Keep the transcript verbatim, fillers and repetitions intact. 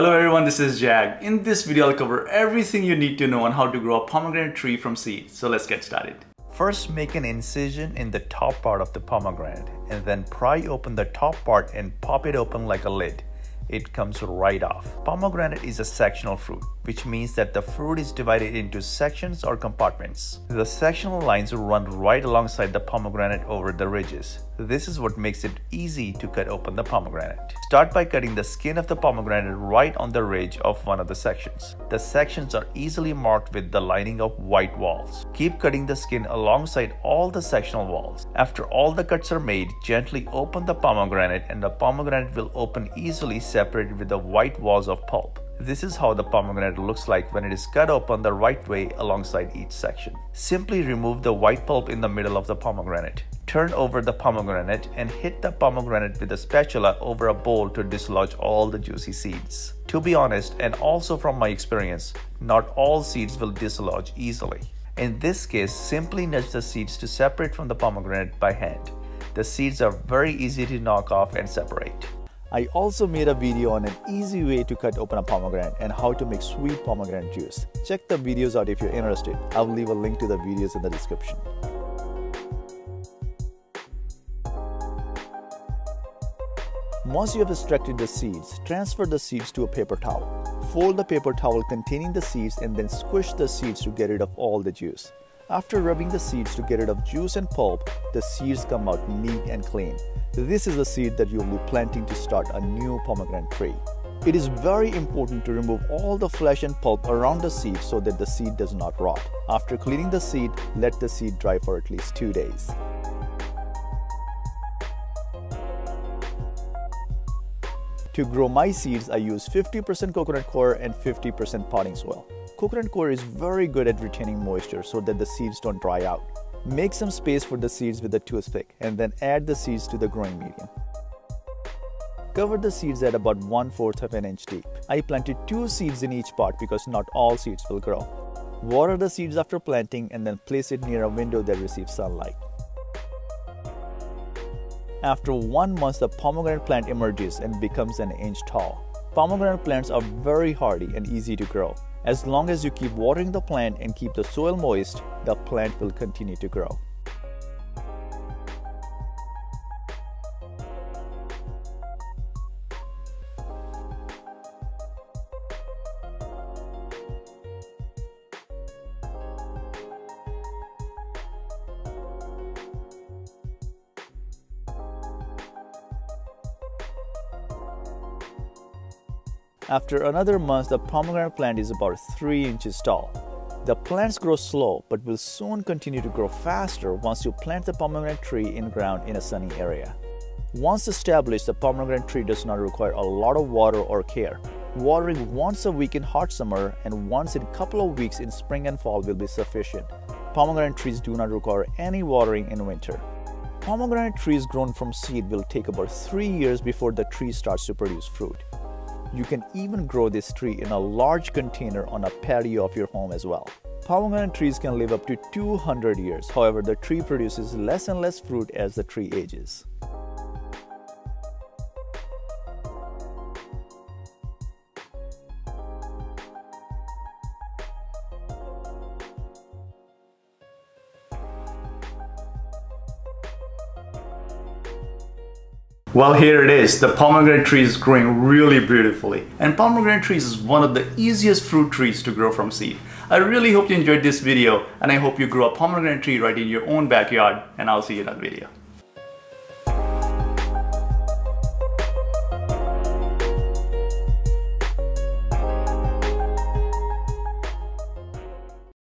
Hello everyone, this is Jag. In this video, I'll cover everything you need to know on how to grow a pomegranate tree from seed. So let's get started. First, make an incision in the top part of the pomegranate and then pry open the top part and pop it open like a lid. It comes right off. Pomegranate is a sectional fruit, which means that the fruit is divided into sections or compartments. The sectional lines run right alongside the pomegranate over the ridges. This is what makes it easy to cut open the pomegranate. Start by cutting the skin of the pomegranate right on the ridge of one of the sections. The sections are easily marked with the lining of white walls. Keep cutting the skin alongside all the sectional walls. After all the cuts are made, gently open the pomegranate and the pomegranate will open easily, separated with the white walls of pulp. This is how the pomegranate looks like when it is cut open the right way alongside each section. Simply remove the white pulp in the middle of the pomegranate. Turn over the pomegranate and hit the pomegranate with a spatula over a bowl to dislodge all the juicy seeds. To be honest, and also from my experience, not all seeds will dislodge easily. In this case, simply nudge the seeds to separate from the pomegranate by hand. The seeds are very easy to knock off and separate. I also made a video on an easy way to cut open a pomegranate and how to make sweet pomegranate juice. Check the videos out if you're interested. I'll leave a link to the videos in the description. Once you have extracted the seeds, transfer the seeds to a paper towel. Fold the paper towel containing the seeds and then squish the seeds to get rid of all the juice. After rubbing the seeds to get rid of juice and pulp, the seeds come out neat and clean. This is the seed that you'll be planting to start a new pomegranate tree. It is very important to remove all the flesh and pulp around the seed so that the seed does not rot. After cleaning the seed, let the seed dry for at least two days. To grow my seeds, I use fifty percent coconut coir and fifty percent potting soil. Coconut coir is very good at retaining moisture so that the seeds don't dry out. Make some space for the seeds with a toothpick and then add the seeds to the growing medium. Cover the seeds at about one fourth of an inch deep. I planted two seeds in each pot because not all seeds will grow. Water the seeds after planting and then place it near a window that receives sunlight. After one month, the pomegranate plant emerges and becomes an inch tall. Pomegranate plants are very hardy and easy to grow. As long as you keep watering the plant and keep the soil moist, the plant will continue to grow. After another month, the pomegranate plant is about three inches tall. The plants grow slow but will soon continue to grow faster once you plant the pomegranate tree in ground in a sunny area. Once established, the pomegranate tree does not require a lot of water or care. Watering once a week in hot summer and once in a couple of weeks in spring and fall will be sufficient. Pomegranate trees do not require any watering in winter. Pomegranate trees grown from seed will take about three years before the tree starts to produce fruit. You can even grow this tree in a large container on a patio of your home as well. Pomegranate trees can live up to two hundred years. However, the tree produces less and less fruit as the tree ages. Well, here it is. The pomegranate tree is growing really beautifully. And pomegranate trees is one of the easiest fruit trees to grow from seed. I really hope you enjoyed this video and I hope you grow a pomegranate tree right in your own backyard, and I'll see you in another video.